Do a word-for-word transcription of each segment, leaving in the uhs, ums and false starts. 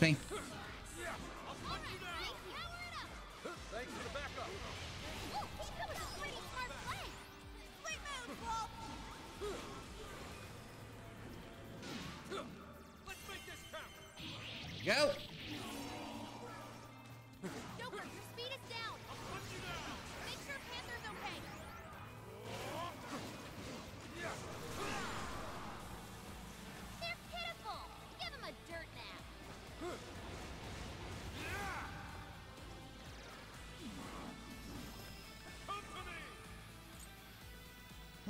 That's me. Go! Joker, your speed is down! I'll punch you down! Make sure Panther's okay! They're pitiful! Give him a dirt nap! Come to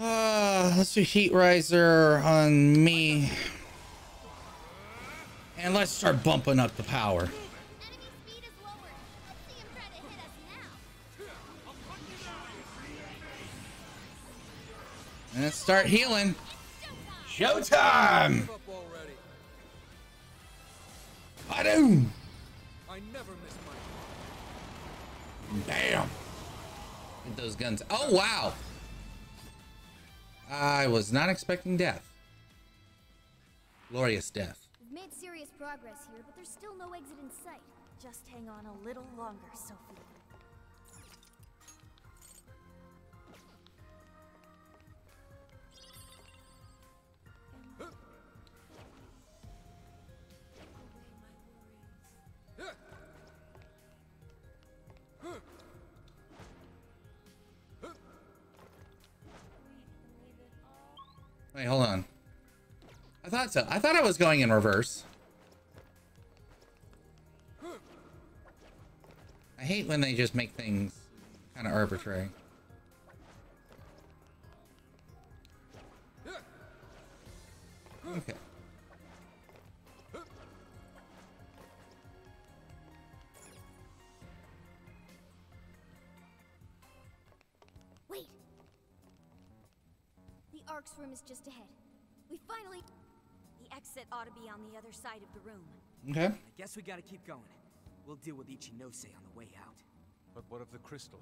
me! Ah, let's do Heat Riser on me. And let's start bumping up the power. Enemy speed is lower. Let's see him try to hit us now. And let's start healing. Showtime! Badoom! I never miss my damn. Get those guns. Oh wow! I was not expecting death. Glorious death. Made serious progress here, but there's still no exit in sight. Just hang on a little longer, Sophie. Wait, hold on. I thought so. I thought I was going in reverse. I hate when they just make things kind of arbitrary. Okay. Wait. The Ark's room is just ahead. We finally... Exit ought to be on the other side of the room. Okay. I guess we gotta keep going. We'll deal with Ichinose on the way out. But what of the crystal?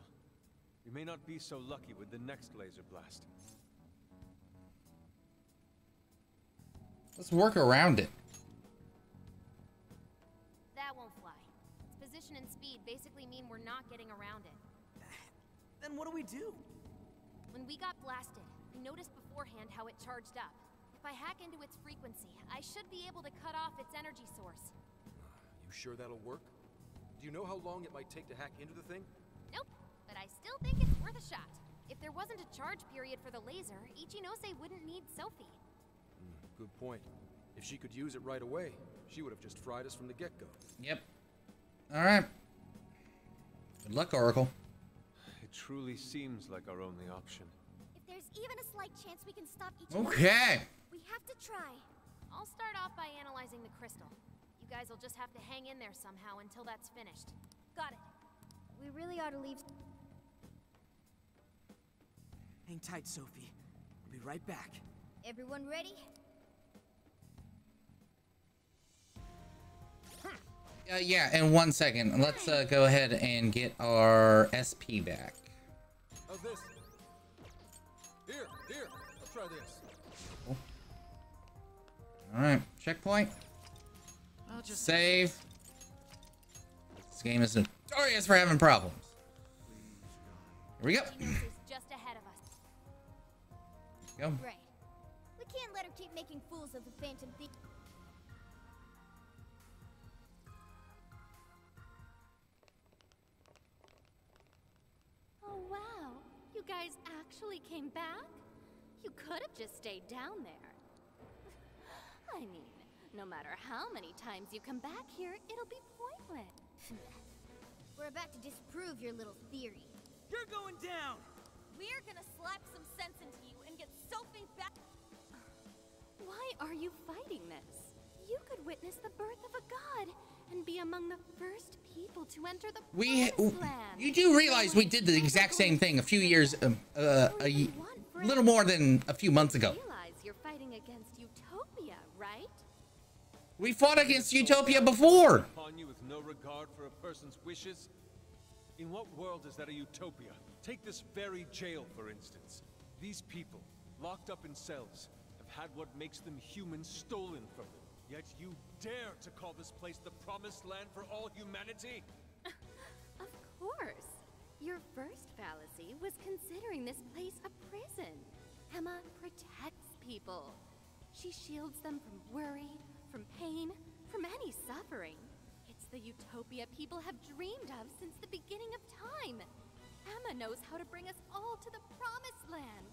We may not be so lucky with the next laser blast. Let's work around it. That won't fly. Its position and speed basically mean we're not getting around it. Then what do we do? When we got blasted, we noticed beforehand how it charged up. If I hack into its frequency, I should be able to cut off its energy source. You sure that'll work? Do you know how long it might take to hack into the thing? Nope, but I still think it's worth a shot. If there wasn't a charge period for the laser, Ichinose wouldn't need Sophie. Mm, good point. If she could use it right away, she would have just fried us from the get-go. Yep. All right. Good luck, Oracle. It truly seems like our only option. If there's even a slight chance we can stop Ichinose. Okay. We have to try. I'll start off by analyzing the crystal. You guys will just have to hang in there somehow until that's finished. Got it. We really ought to leave. Hang tight, Sophie. We'll be right back. Everyone ready? Uh, yeah, in one second. Let's uh, go ahead and get our S P back. How's this? Here, here. Let's try this. All right, checkpoint. I'll just save. This game is notorious for having problems. Here we go. Just ahead of us. Go. Right. We can't let her keep making fools of the Phantom Thieves. Oh wow! You guys actually came back? You could have just stayed down there. I mean, no matter how many times you come back here, it'll be pointless. We're about to disprove your little theory. You're going down! We're gonna slap some sense into you and get Sophie back. Why are you fighting this? You could witness the birth of a god and be among the first people to enter the we land. You do realize we did the exact same thing a few years, um, uh, a little more than a few months ago. You're fighting against Utopia, right? We fought against Utopia before. Upon you with no regard for a person's wishes? In what world is that a utopia? Take this very jail, for instance. These people, locked up in cells, have had what makes them human stolen from them. Yet you dare to call this place the promised land for all humanity? Of course. Your first fallacy was considering this place a prison. Emma protects people. She shields them from worry, from pain, from any suffering. It's the utopia people have dreamed of since the beginning of time. Emma knows how to bring us all to the promised land.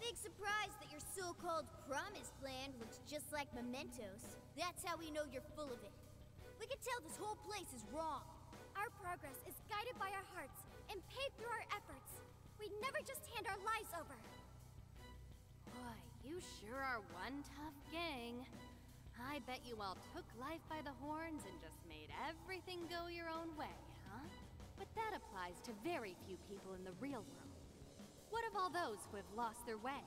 Big surprise that your so-called promised land looks just like mementos. That's how we know you're full of it. We can tell this whole place is wrong. Our progress is guided by our hearts and paid through our efforts. We never just hand our lives over. Boy, you sure are one tough gang. I bet you all took life by the horns and just made everything go your own way, huh? But that applies to very few people in the real world. What of all those who have lost their way?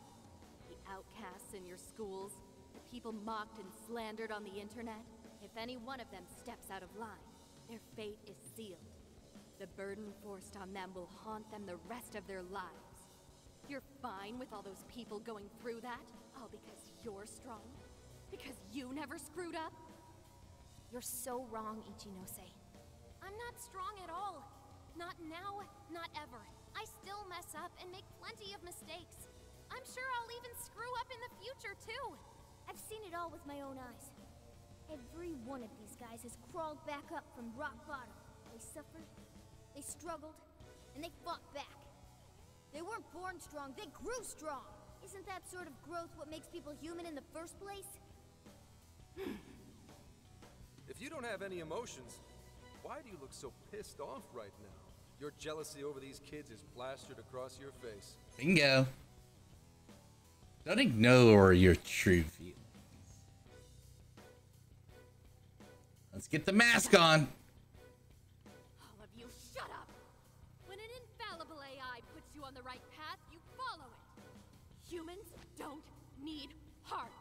The outcasts in your schools, the people mocked and slandered on the internet. If any one of them steps out of line, their fate is sealed. The burden forced on them will haunt them the rest of their lives. You're fine with all those people going through that, all because you're strong? Because you never screwed up? You're so wrong, Ichinose. I'm not strong at all. Not now, not ever. I still mess up and make plenty of mistakes. I'm sure I'll even screw up in the future, too. I've seen it all with my own eyes. Every one of these guys has crawled back up from rock bottom. They suffered, they struggled, and they fought back. They weren't born strong, they grew strong. Isn't that sort of growth what makes people human in the first place? If you don't have any emotions, why do you look so pissed off right now? Your jealousy over these kids is plastered across your face. Bingo. Don't ignore your true feelings. Let's get the mask on! All of you, shut up! When an infallible A I puts you on the right path, you follow it! Humans don't need hearts!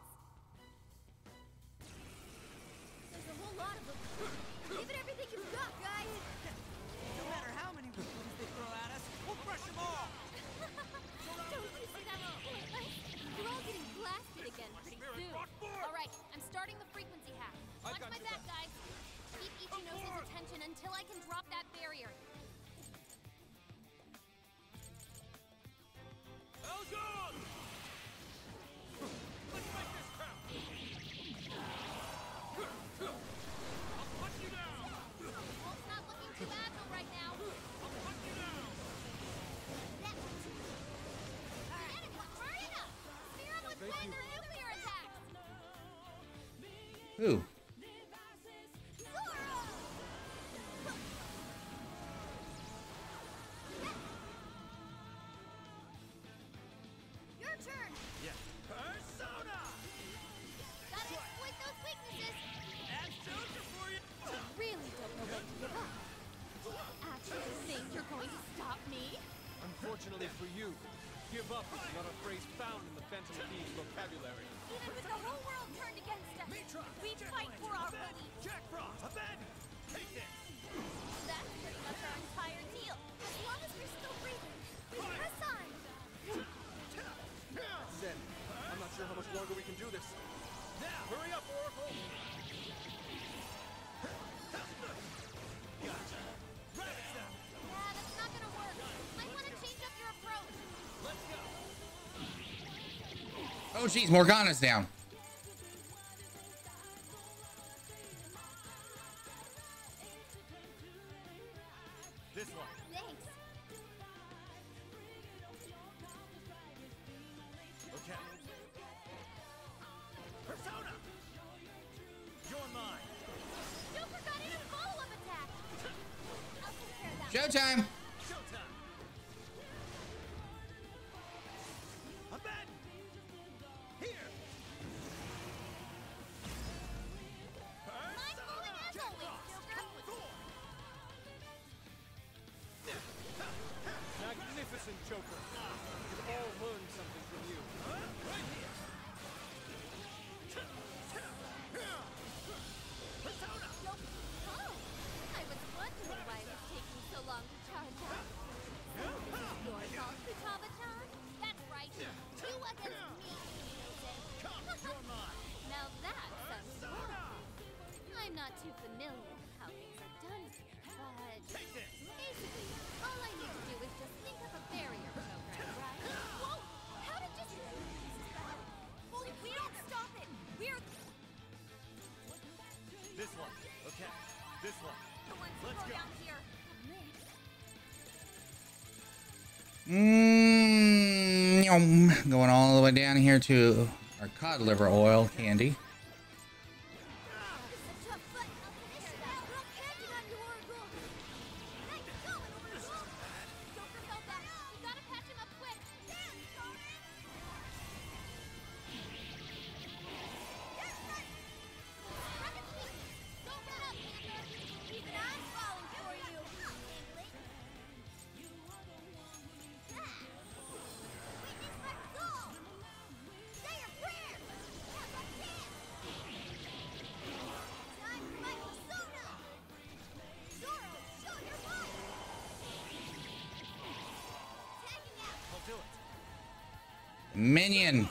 There's a whole lot of them. Give it everything you've got, guys! No matter how many weapons they throw at us, we'll crush them all! Don't you see that? We're all getting blasted again pretty soon. Alright, I'm starting the frequency hack. Watch my back, guys. Keep Ichinose's attention until I can drop that barrier. Elgon! Let's make this count! I'll punch you down! Well, it's not looking too agile right now. I'll punch you down! That one's all right. Enemy, hurry up! Spear him with their nuclear attack! Who? Unfortunately for you, give up is not a phrase found in the Phantom Thieves vocabulary. Even with the whole world turned against us, Mitra, we fight for our money. Jack Frost, abandon! Take this! That's pretty much our entire deal. As long as we're still breathing, we press on! Zen, I'm not sure how much longer we can do this. Now, hurry up, Oracle! Gotcha! Rabbits now! Yeah, that's not gonna work. I want to change up your approach. Let's go. Oh, jeez, Morgana's down. This one. Thanks. Okay. Persona, you're mine. Joker got in a follow-up attack. I'll take care of that. Showtime. Magnificent Joker. We've all learned something from you. Right here. Persona. Oh, I was wondering why it was taking so long to charge This one. The ones who go down here. Mmm. Going all the way down here to our cod liver oil candy. Minion.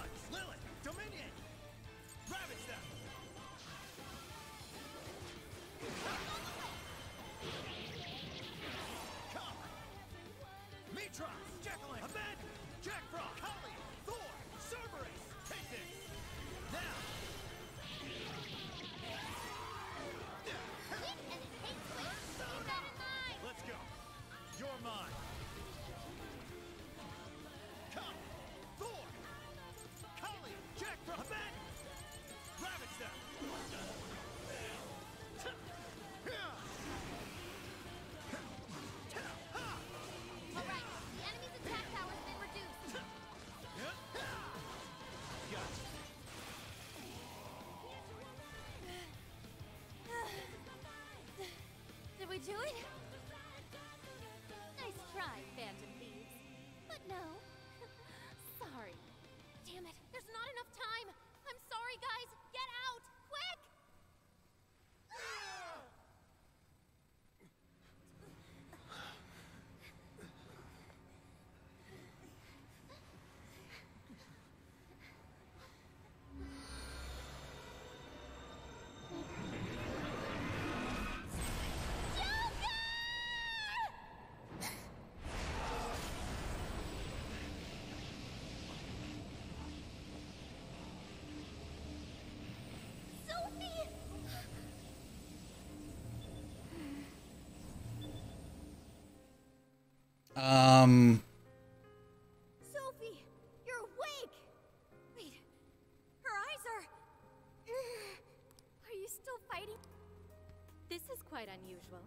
Do it? Nice try, Phantom Thieves. But no. Sorry. Damn it. There's not enough time. I'm sorry, guys. Get out. Quick! Um. Sophie, you're awake. Wait, her eyes are. Are you still fighting? This is quite unusual.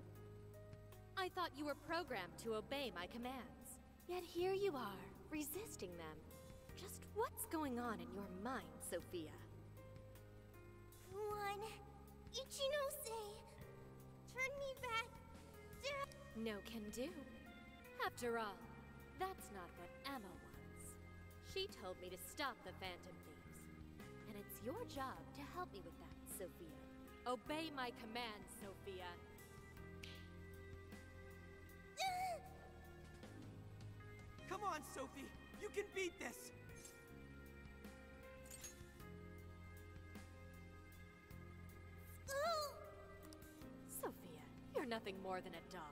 I thought you were programmed to obey my commands, yet here you are resisting them. Just what's going on in your mind, Sophia? One, Ichinose, turn me back. No can do. After all, that's not what Emma wants. She told me to stop the Phantom Thieves. And it's your job to help me with that, Sophia. Obey my commands, Sophia. Come on, Sophie. You can beat this. Sophia, you're nothing more than a dog.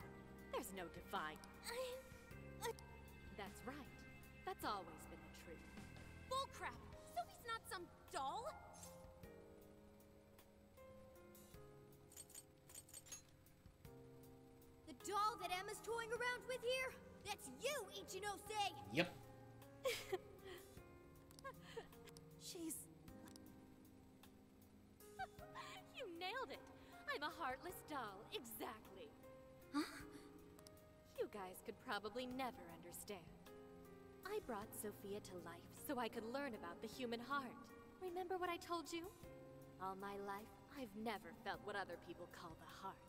There's no divine. I, I... That's right. That's always been the truth. Bullcrap! Sophie's not some doll! The doll that Emma's toying around with here? That's you, Ichinose! Yep. She's... You nailed it! I'm a heartless doll, exactly. Huh? You guys could probably never understand. I brought Sophia to life so I could learn about the human heart. Remember what I told you? All my life, I've never felt what other people call the heart.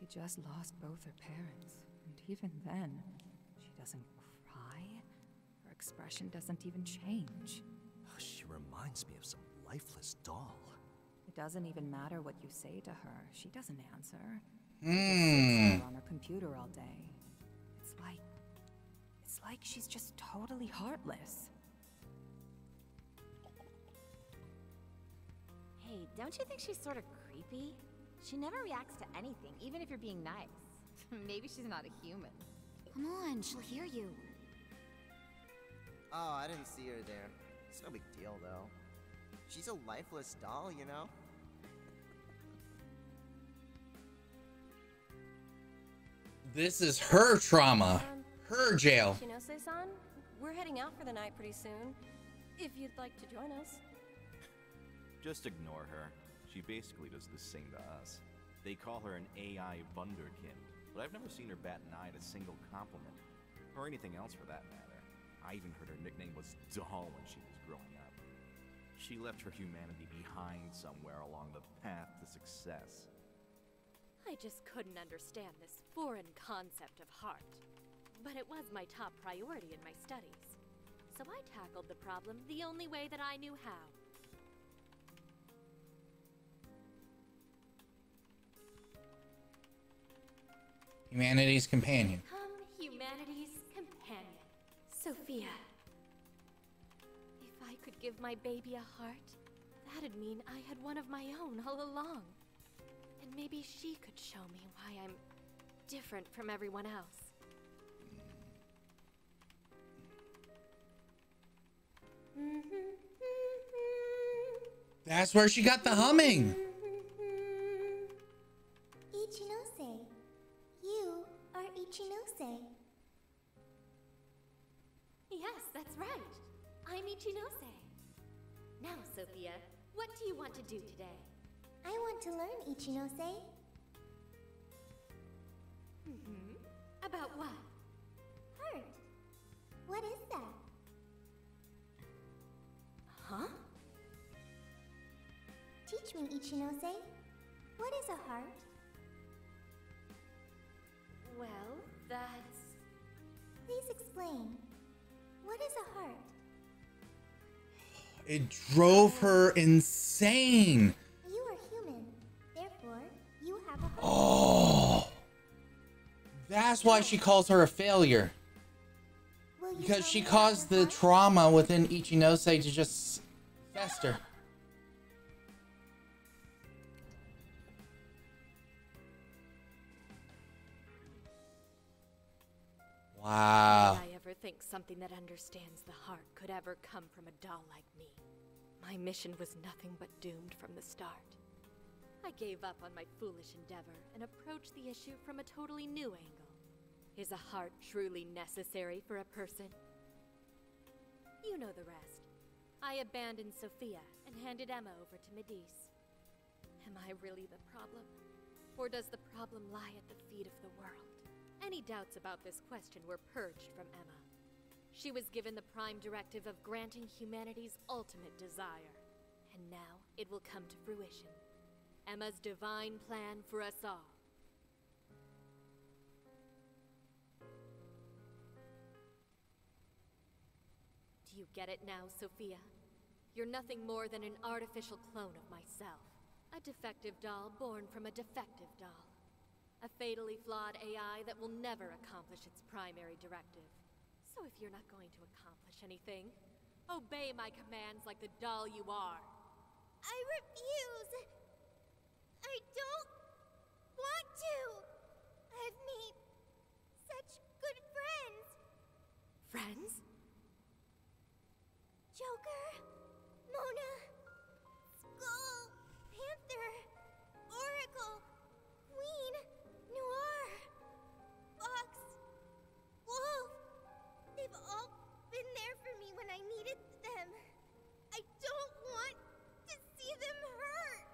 She just lost both her parents, and even then, she doesn't cry. Her expression doesn't even change. She reminds me of some lifeless doll. It doesn't even matter what you say to her. She doesn't answer. Mm. She's on her computer all day. It's like... It's like she's just totally heartless. Hey, don't you think she's sort of creepy? She never reacts to anything, even if you're being nice. Maybe she's not a human. Come on, she'll hear you. Oh, I didn't see her there. It's no big deal, though. She's a lifeless doll, you know? This is her trauma. Um, her jail. Ichinose-san, we're heading out for the night pretty soon. If you'd like to join us. Just ignore her. She basically does the same to us. They call her an A I wunderkind, but I've never seen her bat an eye at a single compliment. Or anything else for that matter. I even heard her nickname was Doll when she was growing up. She left her humanity behind somewhere along the path to success. I just couldn't understand this foreign concept of heart. But it was my top priority in my studies. So I tackled the problem the only way that I knew how. Humanity's companion. Come, humanity's companion. Sophia. If I could give my baby a heart, that'd mean I had one of my own all along. And maybe she could show me why I'm different from everyone else. That's where she got the humming. Ichinose. You are Ichinose. Yes, that's right. I'm Ichinose. Now, Sophia, what do you want to do today? I want to learn, Ichinose. Mm-hmm. About what? Heart. What is that? Huh? Teach me, Ichinose. What is a heart? Well, that's... Please explain. What is a heart? It drove her insane. You are human. Therefore, you have a heart. Oh. That's why she calls her a failure. Because she caused the trauma within Ichinose to just fester. Wow. Did I ever think something that understands the heart could ever come from a doll like me? My mission was nothing but doomed from the start. I gave up on my foolish endeavor and approached the issue from a totally new angle. Is a heart truly necessary for a person? You know the rest. I abandoned Sophia and handed Emma over to Medice. Am I really the problem? Or does the problem lie at the feet of the world? Any doubts about this question were purged from Emma. She was given the prime directive of granting humanity's ultimate desire. And now it will come to fruition. Emma's divine plan for us all. Do you get it now, Sophia? You're nothing more than an artificial clone of myself. A defective doll born from a defective doll. A fatally flawed A I that will never accomplish its primary directive. So if you're not going to accomplish anything, obey my commands like the doll you are. I refuse! I don't want to! I've made such good friends! Friends? Joker, Mona, Skull, Panther, Oracle, Queen, Noir, Fox, Wolf. They've all been there for me when I needed them. I don't want to see them hurt.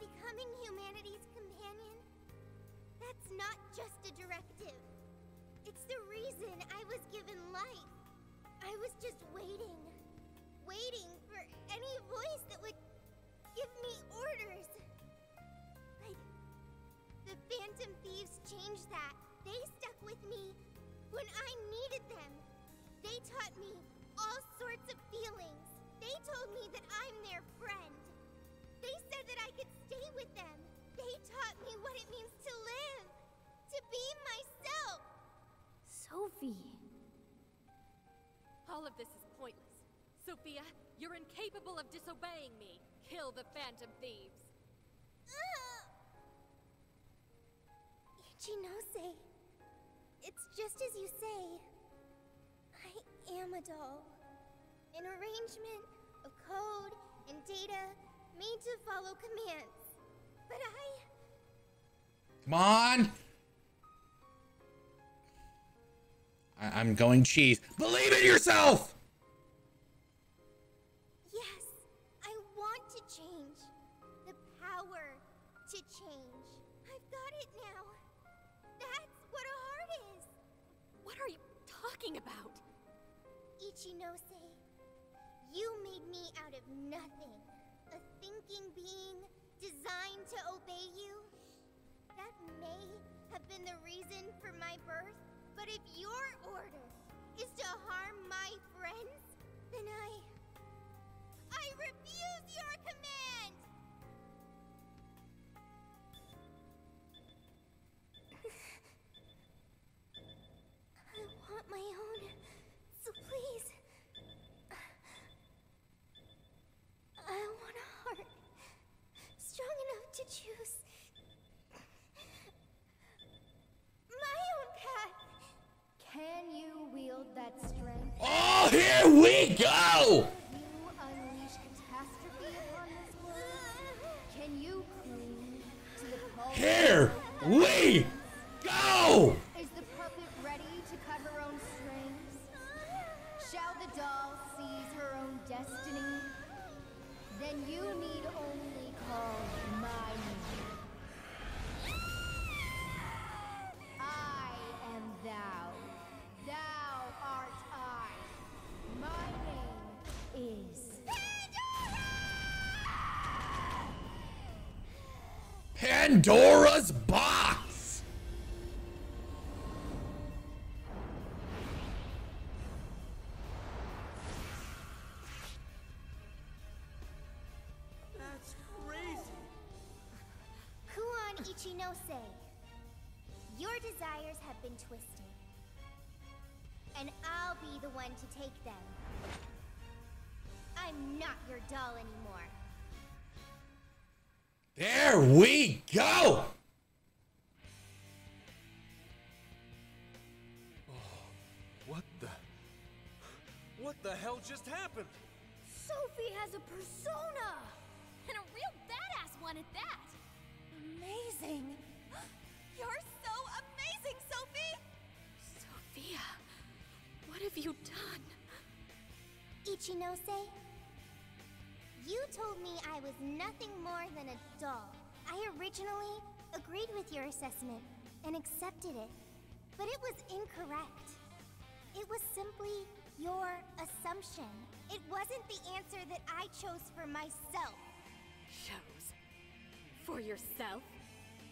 Becoming humanity's companion, that's not just a directive. It's the reason I was given life. I was just waiting, waiting for any voice that would give me orders. But the Phantom Thieves changed that. They stuck with me when I needed them. They taught me all sorts of feelings. They told me that I'm their friend. They said that I could stay with them. They taught me what it means to live, to be myself. Sophie. All of this is pointless. Sophia, you're incapable of disobeying me. Kill the Phantom Thieves. Uh, Ichinose, it's just as you say. I am a doll. An arrangement of code and data made to follow commands. But I... Come on! I I'm going cheese. Believe in yourself! Yes, I want to change. The power to change. I've got it now. That's what a heart is. What are you talking about? Ichinose, you made me out of nothing. A thinking being designed to obey you. That may have been the reason for my birth, but if your order is to harm my friends, then I... I refuse your command! I want my own, so please... I want a heart strong enough to choose... Can you wield that strength? Oh, here we go! Can you unleash catastrophe upon this world? Can you cling to the call? Here we go! Is the puppet ready to cut her own strings? Shall the doll seize her own destiny? Then you need only call my name. I am thou. Thou art I. My name is Pandora! Pandora's box. That's crazy. Kuan Ichinose, your desires have been twisted. And I'll be the one to take them. I'm not your doll anymore. There we go! Oh, what the... What the hell just happened? Sophie has a persona! And a real badass one at that! Amazing! You're so amazing, Sophie! Sophia... What have you done? Ichinose, you told me I was nothing more than a doll. I originally agreed with your assessment and accepted it, but it was incorrect. It was simply your assumption. It wasn't the answer that I chose for myself. Chose? For yourself?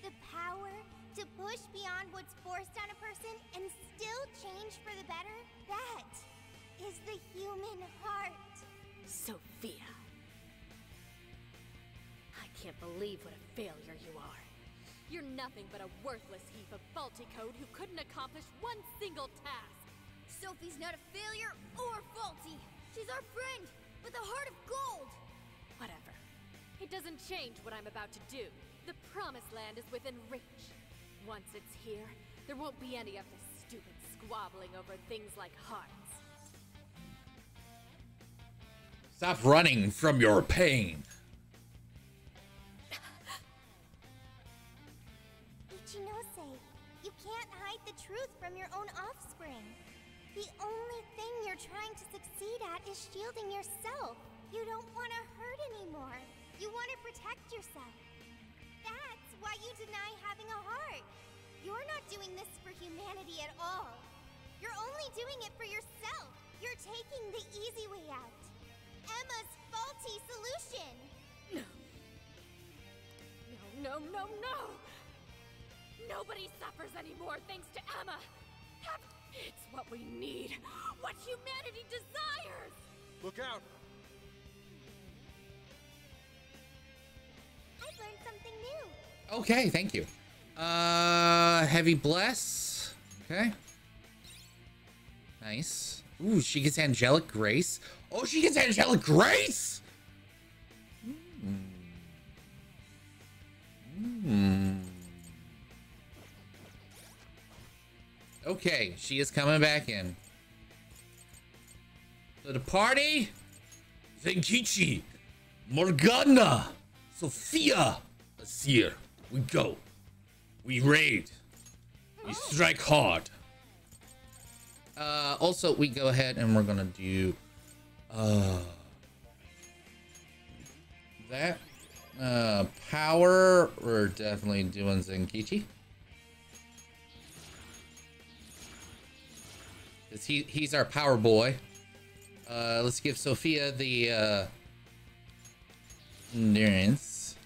The power to push beyond what's forced on a person and still change for the better? That is the human heart. Sophia. I can't believe what a failure you are. You're nothing but a worthless heap of faulty code who couldn't accomplish one single task. Sophie's not a failure or faulty. She's our friend with a heart of gold. Whatever. It doesn't change what I'm about to do. The promised land is within reach. Once it's here, there won't be any of this stupid squabbling over things like hearts. Stop running from your pain. Ichinose, you can't hide the truth from your own offspring. The only thing you're trying to succeed at is shielding yourself. You don't want to hurt anymore. You want to protect yourself. That's why you deny having a heart. You're not doing this for humanity at all. You're only doing it for yourself. You're taking the easy way out. Emma's faulty solution. No. No, no, no, no. Nobody suffers anymore thanks to Emma. It's what we need. What humanity desires. Look out. I learned something new. Okay, thank you. Uh, heavy bless. Okay. Nice. Ooh, she gets angelic grace. Oh, she gets angelic grace. Mm. Mm. Okay, she is coming back in. So the party: Zenkichi, Morgana, Sophia, a seer. We go. We raid. We strike hard. Uh, also, we go ahead and we're gonna do uh, that. Uh, power. We're definitely doing Zenkichi. Cause he he's our power boy. Uh, let's give Sophia the uh, endurance.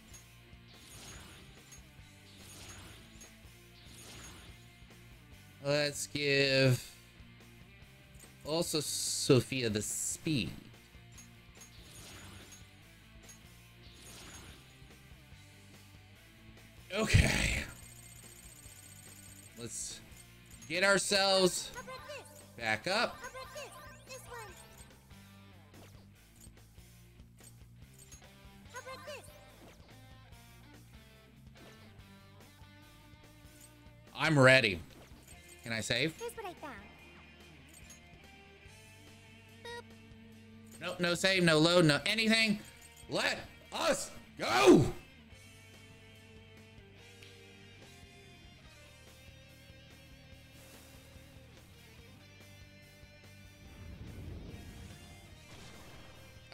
Let's give also Sophia the speed. Okay. Let's get ourselves back up. I'm ready. Can I save? Here's what I found. Nope, no save, no load, no anything. Let us go!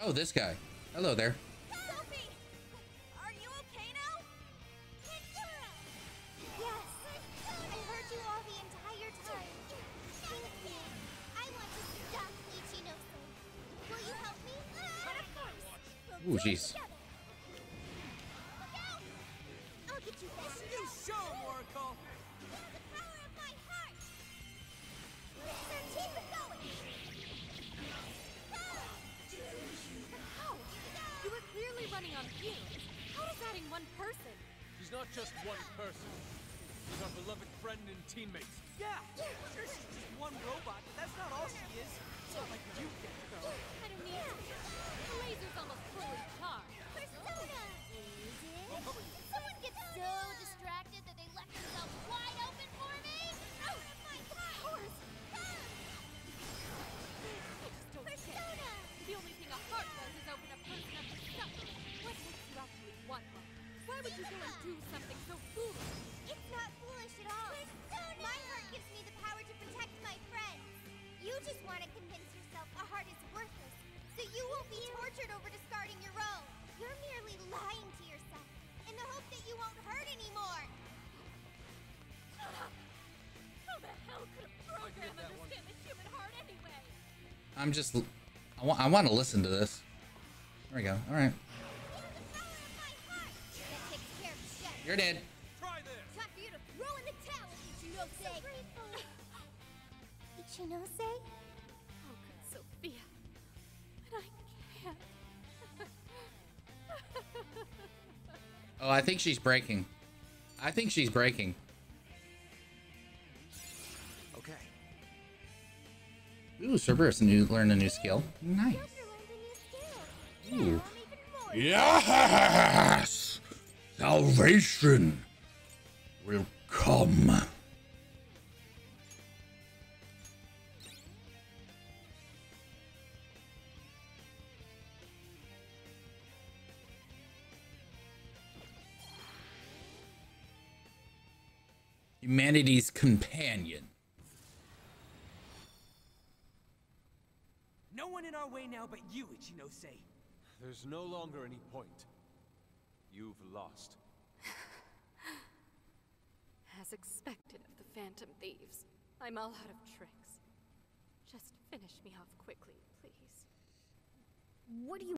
Oh, this guy. Hello there. Sophie! Are you okay now? Yes. I heard you all the entire time. Thank you. I want to stop Ichinose. Will you help me? But of course. Ooh, jeez. Look out! I'll get you back. You show, Oracle. The power of my heart. Let's keep it going. Running on fumes. How is that in one person? She's not just one person. She's our beloved friend and teammate. Yeah, sure, she's just one robot, but that's not all she is. It's not like you get, though. I don't need it. The laser's almost fully charged. Persona! Is it? Someone gets so distracted that they left themselves wide open for me? Oh, my powers! I just don't Persona! Care. The only thing a heart does is open a person up to suffering. What makes you actually want one? Why would you go and do something so foolish? It's not foolish at all. Persona! My heart gives me the power to protect my friends. You just want to convince yourself a heart is worthless, so you won't be tortured over discarding your own. You're merely lying to yourself in the hope that you won't hurt anymore. How the hell could a program understand the human heart anyway? I'm just... I, wa I want to listen to this. There we go. All right. You're dead. Try this. Time for you to throw in the towel, Ichinose. Ichinose? Oh, good Sophia. But I can't. Oh, I think she's breaking. I think she's breaking. Okay. Ooh, Cerberus new, learned a new skill. Nice. Ooh. Yes! Salvation will come. Humanity's companion. No one in our way now but you, Ichinose. There's no longer any point. You've lost. As expected of the Phantom Thieves, I'm all out of tricks. Just finish me off quickly, please. What do you